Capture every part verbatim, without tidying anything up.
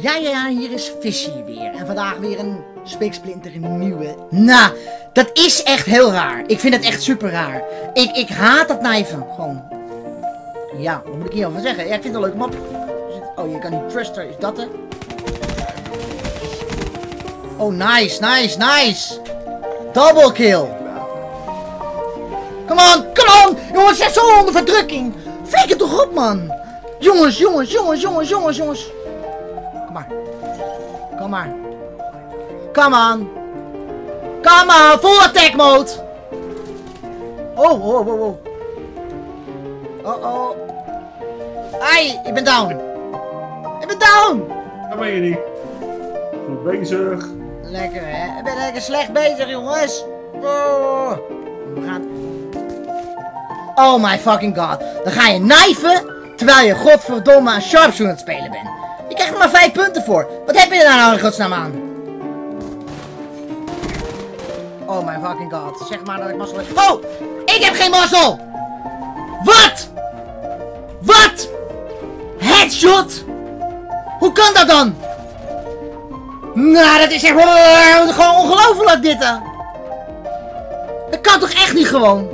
Ja, ja, ja, hier is Vissie weer. En vandaag weer een speeksplinter nieuwe. Nou, dat is echt heel raar. Ik vind het echt super raar. Ik, ik haat dat knijven. Gewoon. Ja, wat moet ik hierover zeggen? Ja, ik vind het een leuk map. Oh, je kan die thruster. Is dat hè? Oh, nice, nice, nice. Double kill. Come on, come on. Jongens, zet zo onder verdrukking. Flik het toch op, man. Jongens, jongens, jongens, jongens, jongens, jongens. Kom maar. Kom maar. Come on. Come on. Full attack mode. Oh, oh, oh, oh. Oh, oh. Ai, ik ben down. Ik ben down. Daar ben je niet. Goed bezig. Lekker, hè. Ik ben lekker slecht bezig, jongens. Oh. We gaan... Oh my fucking god. Dan ga je knijven terwijl je godverdomme een sharpshooter aan het spelen bent. Je krijgt er maar vijf punten voor. Wat heb je daar nou in godsnaam aan? Oh my fucking god. Zeg maar dat ik mazzel heb. Oh! Ik heb geen mazzel! Wat? Wat? Headshot? Hoe kan dat dan? Nou, dat is echt gewoon ongelooflijk dit. Hè? Dat kan toch echt niet gewoon?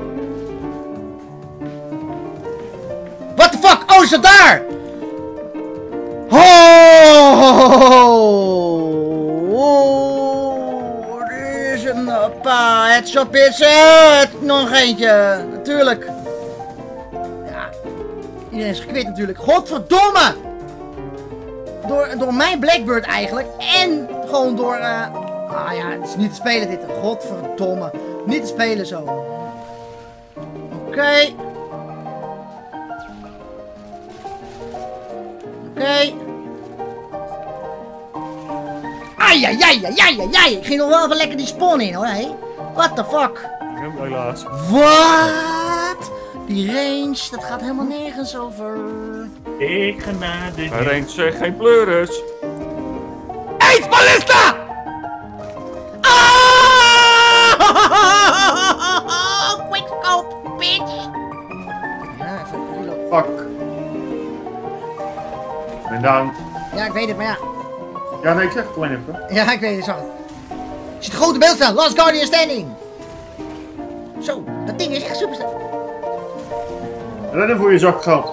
What the fuck? Oh, is dat daar? Oh, wat is een pa, het shop is het. Nog eentje, natuurlijk. Ja, iedereen is gekwit natuurlijk. Godverdomme! Door, door mijn Blackbird eigenlijk. En gewoon door... Uh... Ah ja, het is niet te spelen dit. Godverdomme. Niet te spelen zo. Oké. Okay. Oké. Okay. Ai, ai, ai, ai, ai, ai. Ik ging nog wel even lekker die spawn in hoor, hé. What the fuck? Helaas. Wat? Die range, dat gaat helemaal nergens over. Ik ga naar de... Range zegt geen pleuris. Eet ballista! Ah! Quickscope, bitch! Ja, even... Fuck. Bedankt. Ja, ik weet het, maar ja. Ja, nee, ik zeg het alleen even. Ja, ik weet het, zag het. Er zit grote beeld staan. Last Guardian Standing. Zo, dat ding is echt super snel. Rennen voor je zak gehad.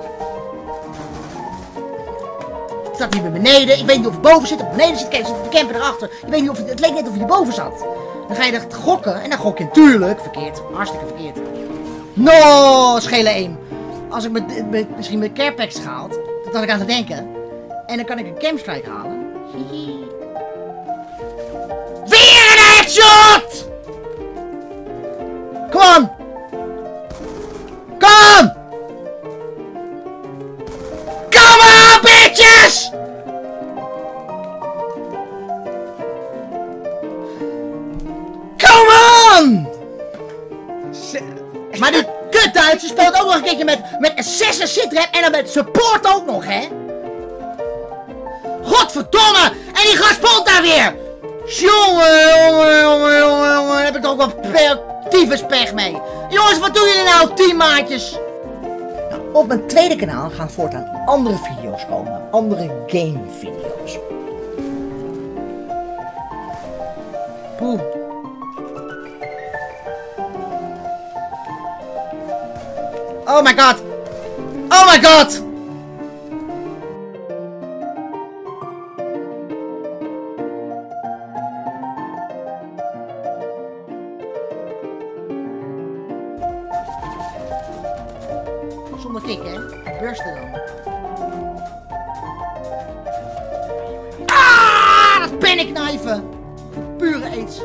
Het staat hier weer beneden. Ik weet niet of je boven zit. Of beneden zit. Kijk, zit de camper erachter. Ik weet niet of je, het leek net of je boven zat. Dan ga je echt gokken. En dan gok je natuurlijk verkeerd. Hartstikke verkeerd. No, schele één. Als ik met, met, misschien mijn carepack gehaald. Dat had ik aan te denken. En dan kan ik een camstrike halen. Weer een headshot! Kom! Kom! Kom aan, bitches! Kom aan! Maar dit kutduit, ze speelt ook nog een keertje met, met assassin sitrep en dan met support ook nog, hè? Godverdomme! En die gast spant daar weer! Jongen, jongen, jongen, jongen, jongen, daar heb ik toch ook wel tyfus pech mee. Jongens, wat doen jullie nou, teammaatjes? Nou, op mijn tweede kanaal gaan voortaan andere video's komen. Andere game video's. Poeh. Oh my god! Oh my god! Zonder kick, hè? Bursten dan. Ah, dat panic knijven! Pure aids.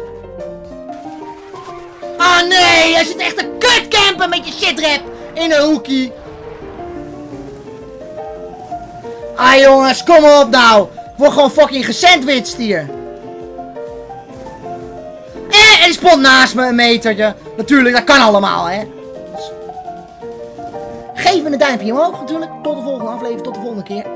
Ah nee, jij zit echt een kut campen met je shitrap in een hoekie. Ah jongens, kom op nou. Word gewoon fucking gesandwiched hier. Eh, en die spot naast me een metertje. Natuurlijk, dat kan allemaal, hè. Geef me een duimpje omhoog natuurlijk. Tot de volgende aflevering, tot de volgende keer.